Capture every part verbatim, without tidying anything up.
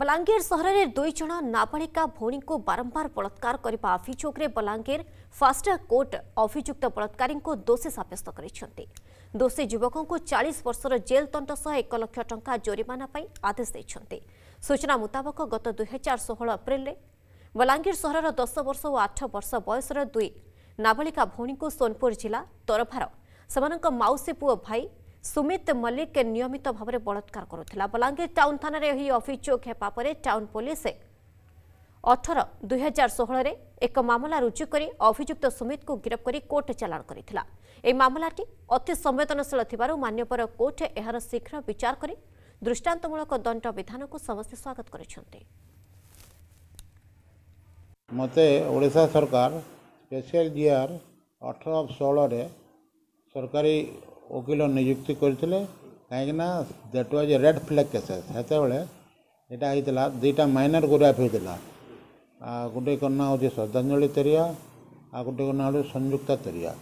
बलांगीर सहर में दुई जना नाबालिका भौणी को बारंबार बलात्कार करने अभियोग में बलांगीर फास्ट ट्रैक कोर्ट अभियुक्त बलात्कारी को दोषी सब्यस्त करिसेंती। दोषी युवक को चालीस वर्ष जेल दंड सह एक लाख टंका जोरिमाना पाई आदेश देइछंती। सूचना मुताबक गत दो हज़ार सोलह अप्रैल में बलांगीर सहर दस वर्ष और आठ वर्ष बयसर दुई नाबालिका भौणी को सोनपुर जिला तरभार सेमानक मौसी पुओ भाई सुमित मल्लिक नियमित भाव में बलात्कार करुला। बलांगीर टाउन थाना अभियोग होगापर टाउन पुलिस अठर दुई हजार षोह एक मामला रुजु कर अभियुक्त सुमित को गिरफ्त कर कोर्ट चालाण करता। यह मामलाटी अति संवेदनशील थी मान्यवर कोर्ट यार शीघ्र विचार कर दृष्टांतमूलक दंड विधान को समस्त स्वागत करते। मते ओडिशा सरकार स्पेशल जीआर अठर षोह सरकारी वकिल नियुक्ति करते कहीं that was a red flag cases सेटा होता दुईटा माइनर गुराफ होता गोटे को ना हूँ श्रद्धांजलि तेरिया आ गोटे को ना हूँ संयुक्ता तेरिया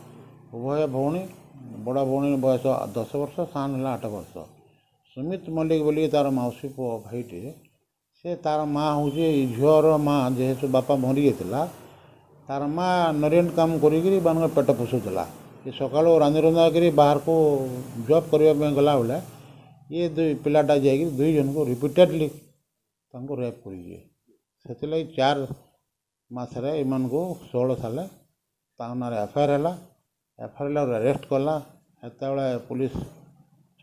उभय भौणी बड़ा भौणी बयस दस वर्ष सान है आठ वर्ष सुमित मल्लिक बोल तार मौसी पु भाईटे से तार माँ हूँ झीर माँ जेहेतु बापा मरी जाता तार माँ नरेन काम कर पेट पोषुला ये सकालू रांधि रुंधा कर बाहर को जॉब करने गला बेले ये दुई पिलाटा जा दुई जन को रिपीटेडली रेप कर चार मसरे इन को षोल साल तार एफआईआर है एफआईआर अरेस्ट कला से पुलिस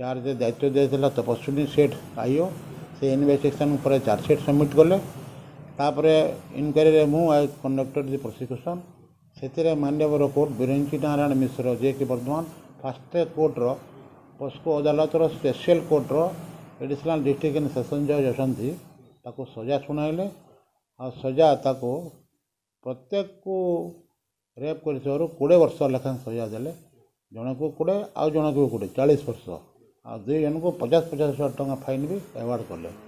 चार्ज दायित्व देता तपस्विनी सेठ आईओ से इन्वेस्टिगेशन पर चार्जसीट सबमिट कले इनक्वारी मुझे कंडक्टेड दि प्रोसिक्यूशन से मान्यवर कोर्ट बिरंची नारायण मिश्र जे कि बर्तमान फास्ट ट्रैक कोर्टर पस्को अदालतर स्पेशल कोर्टर एडिशनल डिस्ट्रिक्ट एंड सेसन जज अच्छी सजा शुणाइले आ सजा ताको प्रत्येक को रेप कर कोड़े वर्ष लेखा सजा दे जन को कोड़े आउ जन को कोड़े चालीस वर्ष आ दुई जन को पचास पचास हजार टका फाइन भी एवार्ड कले।